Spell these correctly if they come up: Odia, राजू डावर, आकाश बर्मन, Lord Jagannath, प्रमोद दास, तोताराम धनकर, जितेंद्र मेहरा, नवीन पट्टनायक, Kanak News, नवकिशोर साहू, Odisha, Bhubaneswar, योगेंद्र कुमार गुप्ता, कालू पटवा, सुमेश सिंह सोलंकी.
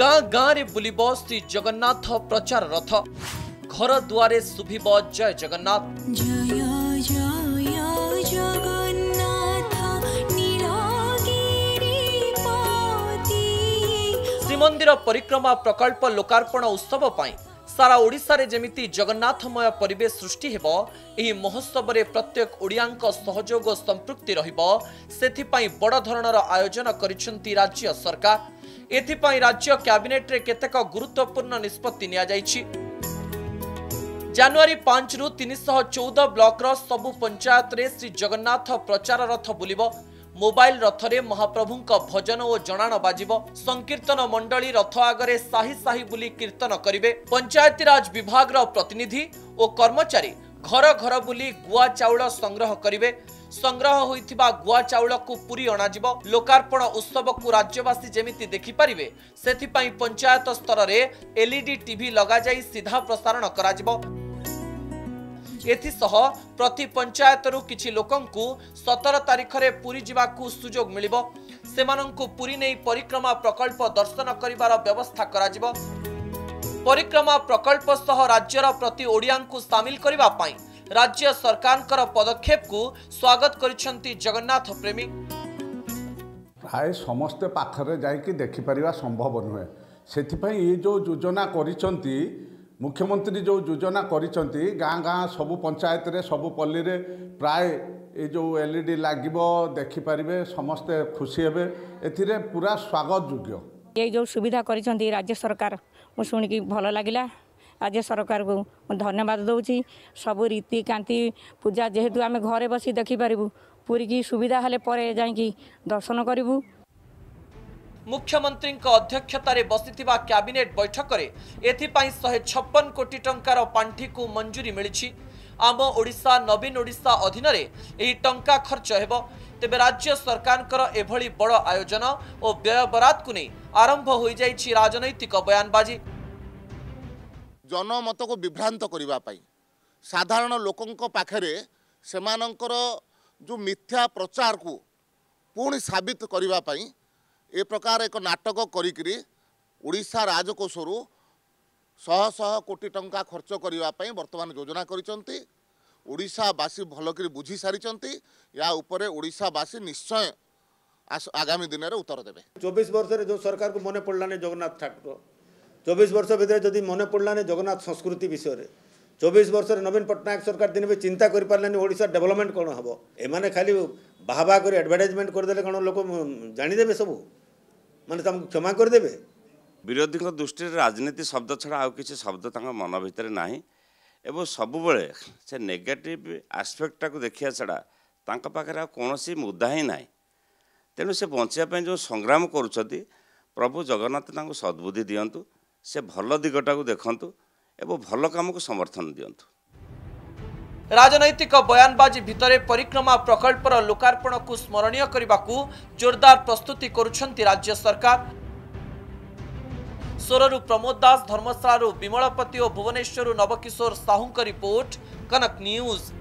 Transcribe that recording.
गाँ गाँ रे बुलिब श्री जगन्नाथ प्रचार रथ घर दुआरे शुभ जय जगन्नाथ। जय जय जगन्नाथ श्रीमंदिर परिक्रमा प्रकल्प लोकार्पण उत्सव पाई सारा ओडिशा रे जेमिति जगन्नाथमय परिवेश सृष्टि हेबो एही महोत्सव रे प्रत्येक ओडियांक सहयोग संपृक्ति रहिबो सेथिपाई बड़ धरणर आयोजन करिसेंती राज्य सरकार। एथिपाई राज्य कैबिनेट रे केतेक गुरुत्वपूर्ण निष्पत्ति निया जाईछि। जनवरी 5 रु 314 ब्लॉक रो सबु पंचायत रे श्री जगन्नाथ प्रचार रथ बुलिबो। मोबाइल रथरे महाप्रभुंक भजन और जणाण बाजिब। संकीर्तन मंडली रथ आगरे साही साही बुली कीर्तन करिवे। पंचायतीराज विभाग रो प्रतिनिधि और कर्मचारी घर घर बुली गुआ चाउल संग्रह करिवे। संग्रह होइथिबा गुआ चाउल को पूरी अणाजिब। लोकार्पण उत्सव को राज्यवासी जेमिति देखि परिवे सेथिपाई पंचायत स्तर रे एलईडी टीवी लगा जाई सीधा प्रसारण कराजिब। एथिसह प्रति पंचायत रु किछि लोकंकु 17 तारीख रे पूरी जीवाकु सुयोग मिलिबो। सेमानंकु पूरी नै परिक्रमा प्रकल्प दर्शन करिवार व्यवस्था कराजिबो। परिक्रमा प्रकल्प सह राज्यर प्रति ओडियांकु शामिल करिवा पाई राज्य सरकारकर पदक्षेप को स्वागत करिसेंती जगन्नाथ प्रेमी। प्राय समस्त पाखरे जाई देखि परिवा संभव नुहे, सेथिपई ए जो योजना करिसेंती मुख्यमंत्री जो योजना करिसेंती गाँ गाँ सबु पंचायत रे सबु पल्ली रे प्राय ये जो एलईडी लागिबो देखि परिवे समस्ते खुशी हेबे, एथिरे पूरा स्वागत योग्य। ये जो सुविधा करिसेंती राज्य सरकार मु सुनिकी भल लागिला। राज्य सरकार को धन्यवाद दउची। सबु रीति कांति पूजा जेहेतु आमे घरे बसी देखि परिबु, पूरी की सुविधा हले परे जाई की दर्शन करिवु। मुख्यमंत्री अध्यक्षतार बसीथिबा कैबिनेट बैठक में एथिपाई 156 कोटी टंकार पांठी को मंजूरी मिली। आम ओडिशा नवीन ओडिशा अधीन में टंका खर्च हेब। तेबे राज्य सरकार एभली बड़ आयोजन और व्यय बरात को नहीं आरंभ हो जाइछि राजनैतिक बयानबाजी। जनमत को विभ्रांत करने साधारण लोकों पाखे से जो मिथ्या प्रचार को पुणी साबित करने ए प्रकार एक नाटक करी ओडिशा राजकोषरू शह शह कोटी टंका खर्च करने वर्तमान योजना करिसेंती। ओडिशावासी भलकरी बुझी सारिसेंती। या उपरे ओडिशावासी निश्चय आगामी दिन में उत्तर देवे। 24 वर्ष रे जो सरकार को मन पड़लाने जगन्नाथ ठाकुर, 24 वर्ष भितर जदि मन पड़लाने जगन्नाथ संस्कृति विषय में, 24 वर्ष नवीन पट्टनायक सरकार दिन भी चिंता कर पारे ओडिशा डेवलपमेंट कौन हम। एमाने खाली बाहा कर एडभर्टाइजमेंट करदेले कौन लोक जाणीदेवे सब माने तुमको क्षमा करदेवे। विरोधी दृष्टि राजनीति शब्द छड़ा आउ किसी शब्द मन भितर ना एवं सबुबले से नेगेटिव आस्पेक्ट को देखा छड़ा पाखे कौन सी मुद्दा ही ना। तेणु से बचापी जो संग्राम करुँच प्रभु जगन्नाथ सद्बुद्धि दियंतु, से भल दिगटा को देखु एवं भल काम को समर्थन दियंतु। राजनैतिक बयानबाजी भितरे परिक्रमा प्रकल्पर लोकार्पण को स्मरणीय करने को जोरदार प्रस्तुति करुछंती राज्य सरकार। सोरु प्रमोद दास, धर्मशाला विमलपति और भुवनेश्वर नवकिशोर साहू का रिपोर्ट, कनक न्यूज।